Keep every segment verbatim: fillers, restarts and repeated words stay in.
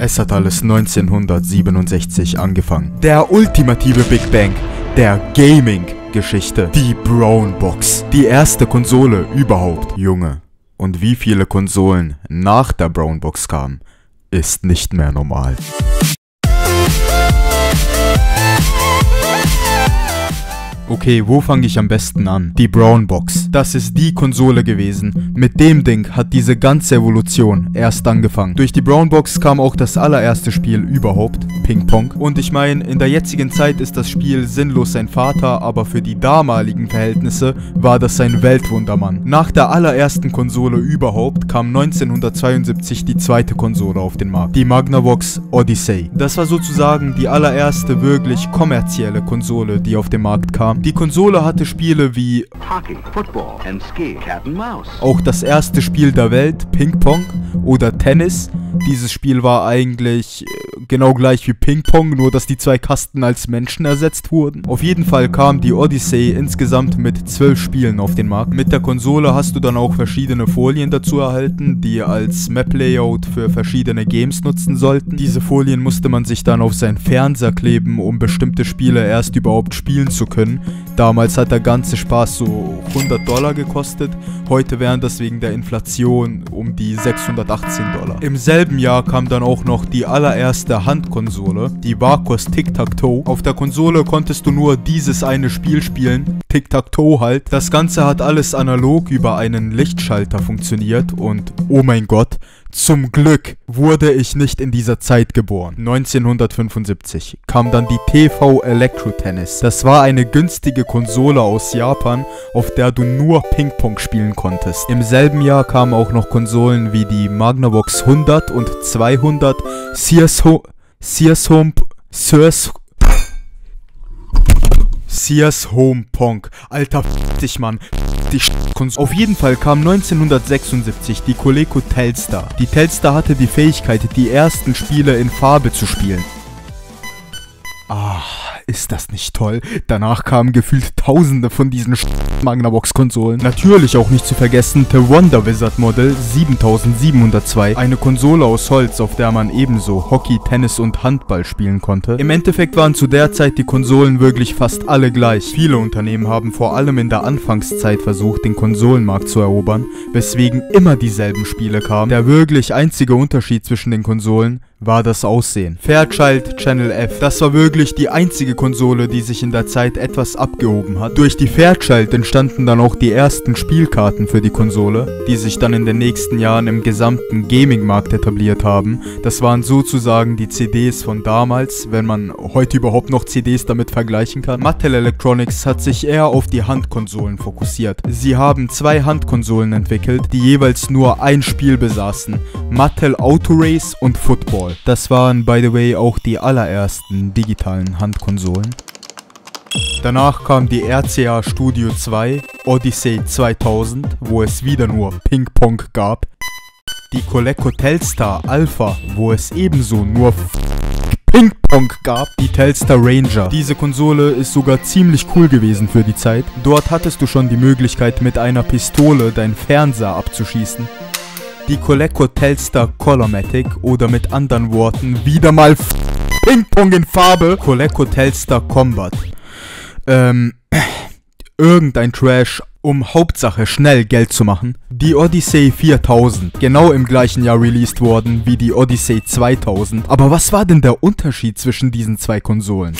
Es hat alles neunzehnhundertsiebenundsechzig angefangen. Der ultimative Big Bang der Gaming-Geschichte. Die Brown Box. Die erste Konsole überhaupt. Junge, und wie viele Konsolen nach der Brown Box kamen, ist nicht mehr normal. Okay, wo fange ich am besten an? Die Brown Box. Das ist die Konsole gewesen. Mit dem Ding hat diese ganze Evolution erst angefangen. Durch die Brown Box kam auch das allererste Spiel überhaupt, Ping Pong. Und ich meine, in der jetzigen Zeit ist das Spiel sinnlos sein Vater, aber für die damaligen Verhältnisse war das ein Weltwundermann. Nach der allerersten Konsole überhaupt kam neunzehnhundertzweiundsiebzig die zweite Konsole auf den Markt, die Magnavox Odyssey. Das war sozusagen die allererste wirklich kommerzielle Konsole, die auf den Markt kam. Die Konsole hatte Spiele wie Hockey, Football, and Ski, Cat and Mouse. Auch das erste Spiel der Welt, Ping-Pong oder Tennis. Dieses Spiel war eigentlich genau gleich wie Ping-Pong, nur dass die zwei Kasten als Menschen ersetzt wurden. Auf jeden Fall kam die Odyssey insgesamt mit zwölf Spielen auf den Markt. Mit der Konsole hast du dann auch verschiedene Folien dazu erhalten, die als Map-Layout für verschiedene Games nutzen sollten. Diese Folien musste man sich dann auf seinen Fernseher kleben, um bestimmte Spiele erst überhaupt spielen zu können. Damals hat der ganze Spaß so hundert Dollar gekostet, heute wären das wegen der Inflation um die sechshundertachtzehn Dollar. Im selben Jahr kam dann auch noch die allererste Handkonsole, die Vacos Tic-Tac-Toe. Auf der Konsole konntest du nur dieses eine Spiel spielen, Tic-Tac-Toe halt. Das Ganze hat alles analog über einen Lichtschalter funktioniert und oh mein Gott, zum Glück wurde ich nicht in dieser Zeit geboren. neunzehnhundertfünfundsiebzig kam dann die T V Electro Tennis. Das war eine günstige Konsole aus Japan, auf der du nur Ping-Pong spielen konntest. Im selben Jahr kamen auch noch Konsolen wie die Magnavox hundert und zweihundert, Sears Home, Sears Home, Sears Sears Home Pong. Alter, f*** dich, Mann. Die Konsole. Auf jeden Fall kam neunzehnhundertsechsundsiebzig die Coleco Telstar. Die Telstar hatte die Fähigkeit, die ersten Spiele in Farbe zu spielen. Ah, ist das nicht toll? Danach kamen gefühlt tausende von diesen Magnavox-Konsolen. Natürlich auch nicht zu vergessen der Wonder Wizard Model siebentausendsiebenhundertzwei. Eine Konsole aus Holz, auf der man ebenso Hockey, Tennis und Handball spielen konnte. Im Endeffekt waren zu der Zeit die Konsolen wirklich fast alle gleich. Viele Unternehmen haben vor allem in der Anfangszeit versucht, den Konsolenmarkt zu erobern, weswegen immer dieselben Spiele kamen. Der wirklich einzige Unterschied zwischen den Konsolen war das Aussehen. Fairchild Channel F, das war wirklich die einzige Konsole, die sich in der Zeit etwas abgehoben hat. Durch die Fairchild entstanden dann auch die ersten Spielkarten für die Konsole, die sich dann in den nächsten Jahren im gesamten Gaming-Markt etabliert haben. Das waren sozusagen die C Ds von damals, wenn man heute überhaupt noch C Ds damit vergleichen kann. Mattel Electronics hat sich eher auf die Handkonsolen fokussiert. Sie haben zwei Handkonsolen entwickelt, die jeweils nur ein Spiel besaßen, Mattel Autorace und Football. Das waren, by the way, auch die allerersten digitalen Handkonsolen. Danach kam die R C A Studio zwei, Odyssey zweitausend, wo es wieder nur Ping-Pong gab. Die Coleco Telstar Alpha, wo es ebenso nur Ping-Pong gab, die Telstar Ranger. Diese Konsole ist sogar ziemlich cool gewesen für die Zeit. Dort hattest du schon die Möglichkeit, mit einer Pistole deinen Fernseher abzuschießen. Die Coleco Telstar ColorMatic oder mit anderen Worten wieder mal Ping-Pong in Farbe. Coleco Telstar Combat. Ähm, irgendein Trash, um Hauptsache schnell Geld zu machen. Die Odyssey viertausend, genau im gleichen Jahr released worden wie die Odyssey zweitausend. Aber was war denn der Unterschied zwischen diesen zwei Konsolen?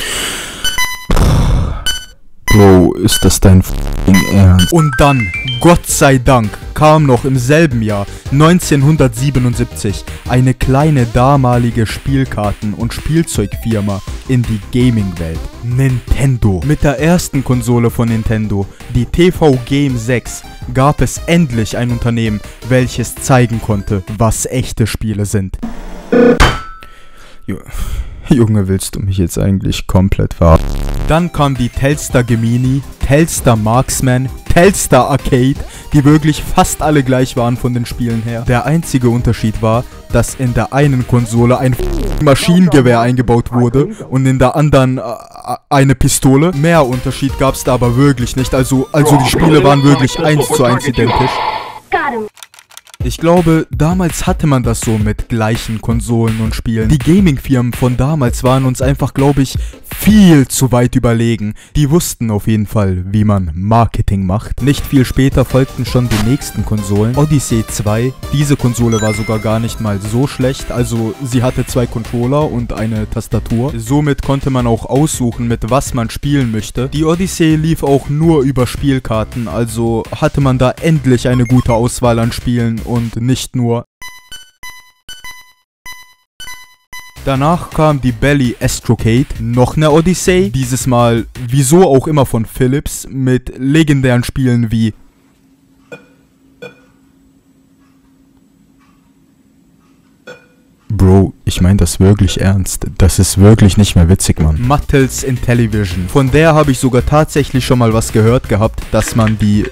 Bro, ist das dein f***ing Ernst? Und dann, Gott sei Dank, kam noch im selben Jahr, neunzehnhundertsiebenundsiebzig, eine kleine damalige Spielkarten- und Spielzeugfirma in die Gaming-Welt. Nintendo. Mit der ersten Konsole von Nintendo, die T V Game sechs, gab es endlich ein Unternehmen, welches zeigen konnte, was echte Spiele sind. Junge, willst du mich jetzt eigentlich komplett verarschen? Dann kam die Telstar Gemini, Telstar Marksman, Telstar Arcade, die wirklich fast alle gleich waren von den Spielen her. Der einzige Unterschied war, dass in der einen Konsole ein Maschinengewehr eingebaut wurde und in der anderen äh, eine Pistole. Mehr Unterschied gab es da aber wirklich nicht, also, also die Spiele waren wirklich eins zu eins identisch. Ich glaube, damals hatte man das so mit gleichen Konsolen und Spielen. Die Gaming-Firmen von damals waren uns einfach, glaube ich, viel zu weit überlegen. Die wussten auf jeden Fall, wie man Marketing macht. Nicht viel später folgten schon die nächsten Konsolen. Odyssey zwei, diese Konsole war sogar gar nicht mal so schlecht, also sie hatte zwei Controller und eine Tastatur. Somit konnte man auch aussuchen, mit was man spielen möchte. Die Odyssey lief auch nur über Spielkarten, also hatte man da endlich eine gute Auswahl an Spielen und nicht nur... Danach kam die Belly Astrocade, noch eine Odyssey, dieses Mal wieso auch immer von Philips, mit legendären Spielen wie Bro, ich meine das wirklich ernst. Das ist wirklich nicht mehr witzig, Mann. Mattels Intellivision. Von der habe ich sogar tatsächlich schon mal was gehört gehabt, dass man die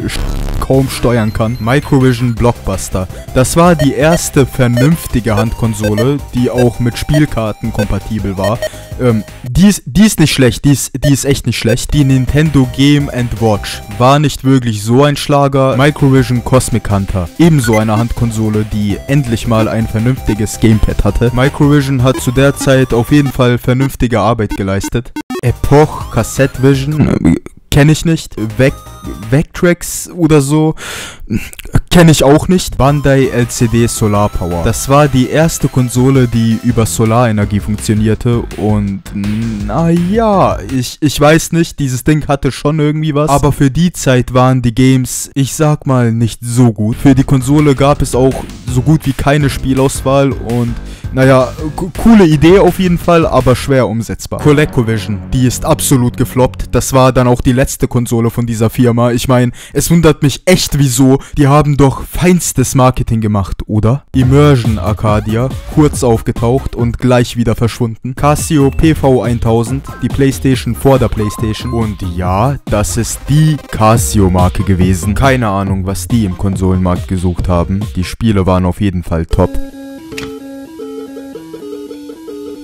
kaum steuern kann. Microvision Blockbuster. Das war die erste vernünftige Handkonsole, die auch mit Spielkarten kompatibel war. Ähm, die ist, die ist nicht schlecht, die ist, die ist echt nicht schlecht. Die Nintendo Game and Watch war nicht wirklich so ein Schlager. Microvision Cosmic Hunter. Ebenso eine Handkonsole, die endlich mal ein vernünftiges Gamepad hatte. Microvision hat zu der Zeit auf jeden Fall vernünftige Arbeit geleistet. Epoch, Cassette Vision, kenne ich nicht. Vec Vectrex oder so, kenne ich auch nicht. Bandai L C D Solar Power. Das war die erste Konsole, die über Solarenergie funktionierte und naja, ich, ich weiß nicht, dieses Ding hatte schon irgendwie was, aber für die Zeit waren die Games, ich sag mal, nicht so gut. Für die Konsole gab es auch so gut wie keine Spielauswahl und naja, coole Idee auf jeden Fall, aber schwer umsetzbar. Coleco Vision, die ist absolut gefloppt. Das war dann auch die letzte Konsole von dieser Firma. Ich meine, es wundert mich echt, wieso. Die haben doch feinstes Marketing gemacht, oder? Immersion Arcadia, kurz aufgetaucht und gleich wieder verschwunden. Casio P V tausend, die PlayStation vor der PlayStation. Und ja, das ist die Casio-Marke gewesen. Keine Ahnung, was die im Konsolenmarkt gesucht haben. Die Spiele waren auf jeden Fall top.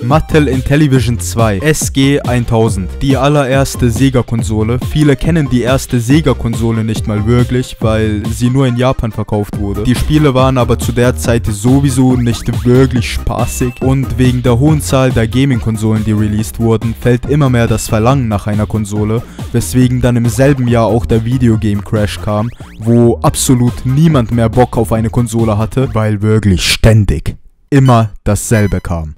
Mattel Intellivision zwei, S G tausend, die allererste Sega-Konsole. Viele kennen die erste Sega-Konsole nicht mal wirklich, weil sie nur in Japan verkauft wurde. Die Spiele waren aber zu der Zeit sowieso nicht wirklich spaßig und wegen der hohen Zahl der Gaming-Konsolen, die released wurden, fällt immer mehr das Verlangen nach einer Konsole, weswegen dann im selben Jahr auch der Videogame-Crash kam, wo absolut niemand mehr Bock auf eine Konsole hatte, weil wirklich ständig immer dasselbe kam.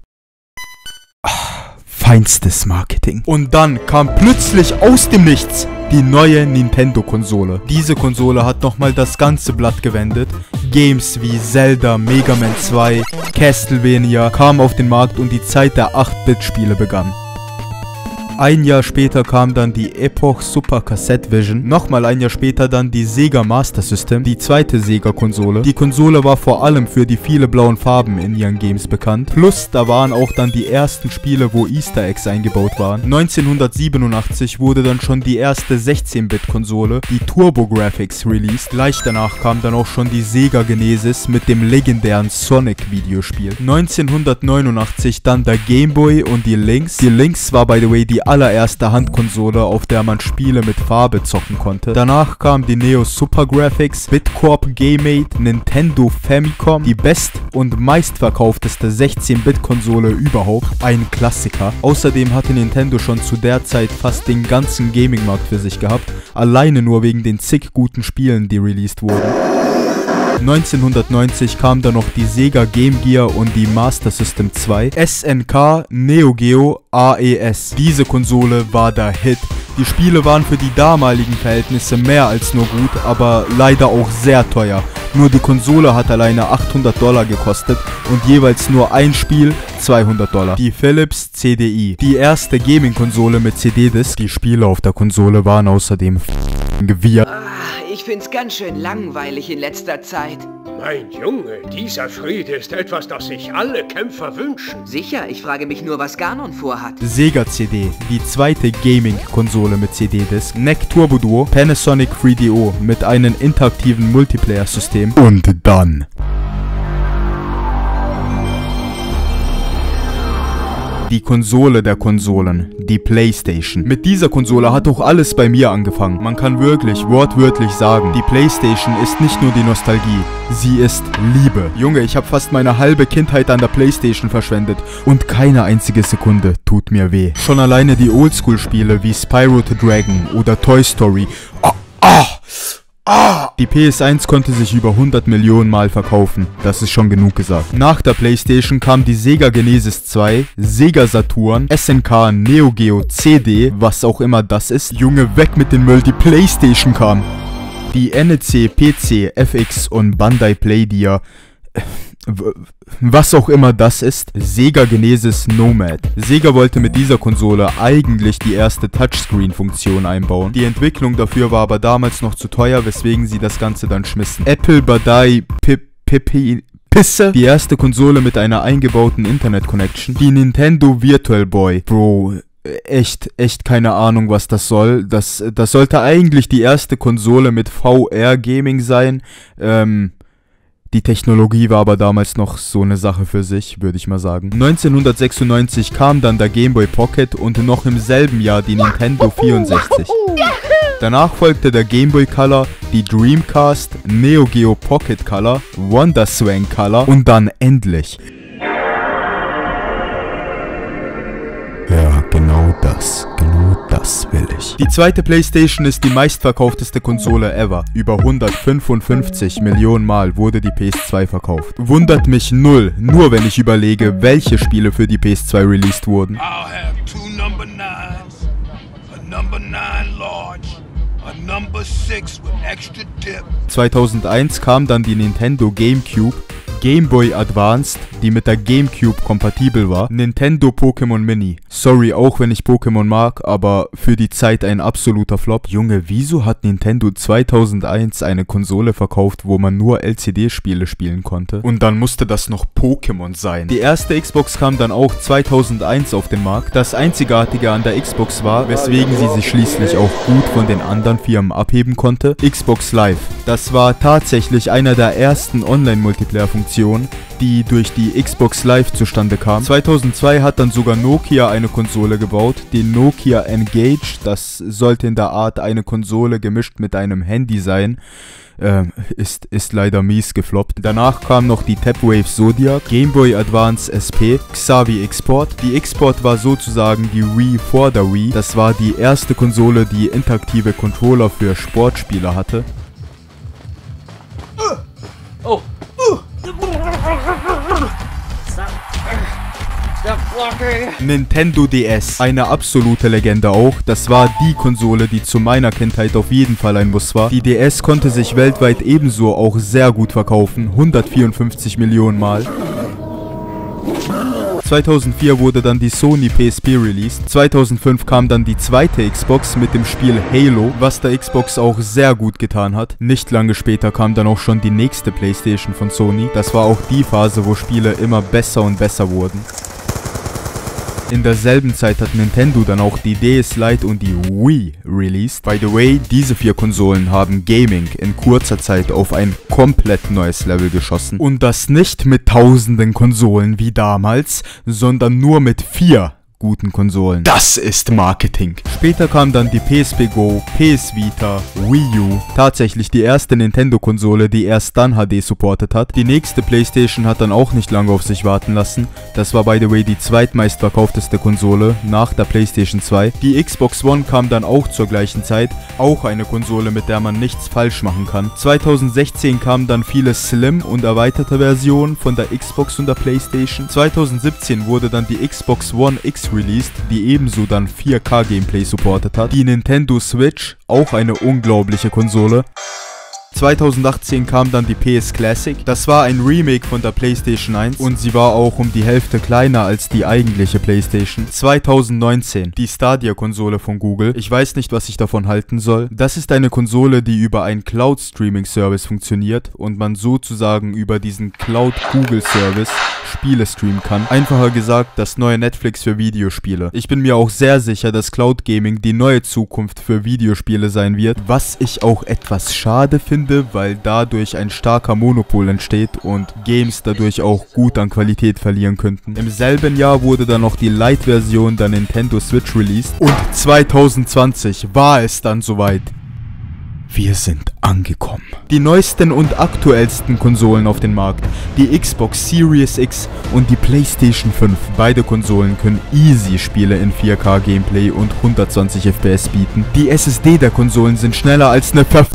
Feinstes Marketing. Und dann kam plötzlich aus dem Nichts die neue Nintendo-Konsole. Diese Konsole hat nochmal das ganze Blatt gewendet. Games wie Zelda, Mega Man zwei, Castlevania kamen auf den Markt und die Zeit der acht Bit-Spiele begann. Ein Jahr später kam dann die Epoch Super Cassette Vision, nochmal ein Jahr später dann die Sega Master System, die zweite Sega-Konsole. Die Konsole war vor allem für die vielen blauen Farben in ihren Games bekannt, plus da waren auch dann die ersten Spiele, wo Easter Eggs eingebaut waren. neunzehnhundertsiebenundachtzig wurde dann schon die erste sechzehn Bit-Konsole, die TurboGrafx, released. Gleich danach kam dann auch schon die Sega Genesis mit dem legendären Sonic-Videospiel. neunzehnhundertneunundachtzig dann der Game Boy und die Lynx. Die Lynx war, by the way, die allererste Handkonsole, auf der man Spiele mit Farbe zocken konnte. Danach kamen die Neo Super Graphics, Bitcorp GameAid, Nintendo Famicom, die best- und meistverkaufteste sechzehn Bit-Konsole überhaupt, ein Klassiker. Außerdem hatte Nintendo schon zu der Zeit fast den ganzen Gaming-Markt für sich gehabt, alleine nur wegen den zig guten Spielen, die released wurden. neunzehnhundertneunzig kam dann noch die Sega Game Gear und die Master System zwei, S N K, Neo Geo, A E S. Diese Konsole war der Hit. Die Spiele waren für die damaligen Verhältnisse mehr als nur gut, aber leider auch sehr teuer. Nur die Konsole hat alleine achthundert Dollar gekostet und jeweils nur ein Spiel zweihundert Dollar. Die Philips C D I, die erste Gaming-Konsole mit C D-Disc. Die Spiele auf der Konsole waren außerdem gewirrt. Ich find's ganz schön langweilig in letzter Zeit. Mein Junge, dieser Friede ist etwas, das sich alle Kämpfer wünschen. Sicher, ich frage mich nur, was Ganon vorhat. Sega C D, die zweite Gaming-Konsole mit C D-Disc. N E C Turbo Duo, Panasonic drei D O mit einem interaktiven Multiplayer-System. Und dann... die Konsole der Konsolen, die PlayStation. Mit dieser Konsole hat auch alles bei mir angefangen. Man kann wirklich wortwörtlich sagen, die PlayStation ist nicht nur die Nostalgie, sie ist Liebe. Junge, ich habe fast meine halbe Kindheit an der PlayStation verschwendet und keine einzige Sekunde tut mir weh. Schon alleine die Oldschool-Spiele wie Spyro the Dragon oder Toy Story. Oh, oh. Ah! Die P S eins konnte sich über hundert Millionen Mal verkaufen, das ist schon genug gesagt. Nach der PlayStation kam die Sega Genesis zwei, Sega Saturn, S N K, Neo Geo, C D, was auch immer das ist. Junge, weg mit dem Müll, die PlayStation kam. Die N E C, P C, F X und Bandai Playdia, was auch immer das ist, Sega Genesis Nomad. Sega wollte mit dieser Konsole eigentlich die erste Touchscreen-Funktion einbauen. Die Entwicklung dafür war aber damals noch zu teuer, weswegen sie das Ganze dann schmissen. Apple, Bandai, Pipi... Pisse. Die erste Konsole mit einer eingebauten Internet-Connection. Die Nintendo Virtual Boy. Bro... Echt, echt keine Ahnung, was das soll. Das, das sollte eigentlich die erste Konsole mit V R-Gaming sein. Ähm... Die Technologie war aber damals noch so eine Sache für sich, würde ich mal sagen. neunzehnhundertsechsundneunzig kam dann der Game Boy Pocket und noch im selben Jahr die Nintendo vierundsechzig. Danach folgte der Game Boy Color, die Dreamcast, Neo Geo Pocket Color, Wonder Swan Color und dann endlich... Ja, genau das, genau das will ich. Die zweite PlayStation ist die meistverkaufteste Konsole ever. Über hundertfünfundfünfzig Millionen Mal wurde die P S zwei verkauft. Wundert mich null, nur wenn ich überlege, welche Spiele für die P S zwei released wurden. I'll have two number nines, a number nine large. zweitausendeins kam dann die Nintendo GameCube, Game Boy Advanced, die mit der GameCube kompatibel war, Nintendo Pokémon Mini. Sorry, auch wenn ich Pokémon mag, aber für die Zeit ein absoluter Flop. Junge, wieso hat Nintendo zweitausendeins eine Konsole verkauft, wo man nur L C D-Spiele spielen konnte? Und dann musste das noch Pokémon sein. Die erste Xbox kam dann auch zweitausendeins auf den Markt. Das Einzigartige an der Xbox war, weswegen sie sich schließlich auch gut von den anderen Firmen abheben konnte, Xbox Live. Das war tatsächlich einer der ersten Online-Multiplayer-Funktionen, die durch die Xbox Live zustande kam. zweitausendzwei hat dann sogar Nokia eine Konsole gebaut, den Nokia Engage. Das sollte in der Art eine Konsole gemischt mit einem Handy sein. Ähm, ist, ist leider mies gefloppt. Danach kam noch die Tapwave Zodiac, Game Boy Advance S P, Xavi Export. Die Export war sozusagen die Wii vor der Wii. Das war die erste Konsole, die interaktive Controller für Sportspieler hatte. Oh. Nintendo D S, eine absolute Legende auch, das war die Konsole, die zu meiner Kindheit auf jeden Fall ein Muss war. Die D S konnte sich weltweit ebenso auch sehr gut verkaufen, hundertvierundfünfzig Millionen Mal. zweitausendvier wurde dann die Sony P S P released, zweitausendfünf kam dann die zweite Xbox mit dem Spiel Halo, was der Xbox auch sehr gut getan hat. Nicht lange später kam dann auch schon die nächste PlayStation von Sony, das war auch die Phase, wo Spiele immer besser und besser wurden. In derselben Zeit hat Nintendo dann auch die D S Lite und die Wii released. By the way, diese vier Konsolen haben Gaming in kurzer Zeit auf ein komplett neues Level geschossen. Und das nicht mit tausenden Konsolen wie damals, sondern nur mit vier guten Konsolen. Das ist Marketing. Später kam dann die P S P Go, P S Vita, Wii U. Tatsächlich die erste Nintendo-Konsole, die erst dann H D supportet hat. Die nächste PlayStation hat dann auch nicht lange auf sich warten lassen. Das war by the way die zweitmeistverkaufteste Konsole nach der PlayStation zwei. Die Xbox One kam dann auch zur gleichen Zeit. Auch eine Konsole, mit der man nichts falsch machen kann. zweitausendsechzehn kamen dann viele Slim und erweiterte Versionen von der Xbox und der PlayStation. zweitausendsiebzehn wurde dann die Xbox One X released, die ebenso dann vier K Gameplay supportet hat. Die Nintendo Switch, auch eine unglaubliche Konsole. zweitausendachtzehn kam dann die P S Classic. Das war ein Remake von der PlayStation eins und sie war auch um die Hälfte kleiner als die eigentliche PlayStation. zweitausendneunzehn, die Stadia-Konsole von Google. Ich weiß nicht, was ich davon halten soll. Das ist eine Konsole, die über einen Cloud-Streaming-Service funktioniert und man sozusagen über diesen Cloud-Google-Service Spiele streamen kann. Einfacher gesagt, das neue Netflix für Videospiele. Ich bin mir auch sehr sicher, dass Cloud Gaming die neue Zukunft für Videospiele sein wird, was ich auch etwas schade finde, Ende, weil dadurch ein starker Monopol entsteht und Games dadurch auch gut an Qualität verlieren könnten. Im selben Jahr wurde dann noch die Lite-Version der Nintendo Switch released und zwanzig zwanzig war es dann soweit. Wir sind angekommen. Die neuesten und aktuellsten Konsolen auf den Markt, die Xbox Series X und die PlayStation fünf. Beide Konsolen können easy Spiele in vier K Gameplay und hundertzwanzig F P S bieten. Die S S D der Konsolen sind schneller als eine Verf...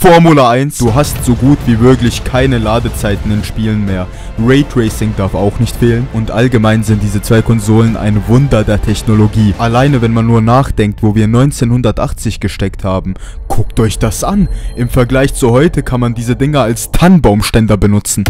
Formula eins. Du hast so gut wie wirklich keine Ladezeiten in Spielen mehr. Raytracing darf auch nicht fehlen. Und allgemein sind diese zwei Konsolen ein Wunder der Technologie. Alleine wenn man nur nachdenkt, wo wir neunzehnhundertachtzig gesteckt haben. Guckt euch das an. Im Vergleich zu heute kann man diese Dinger als Tannenbaumständer benutzen.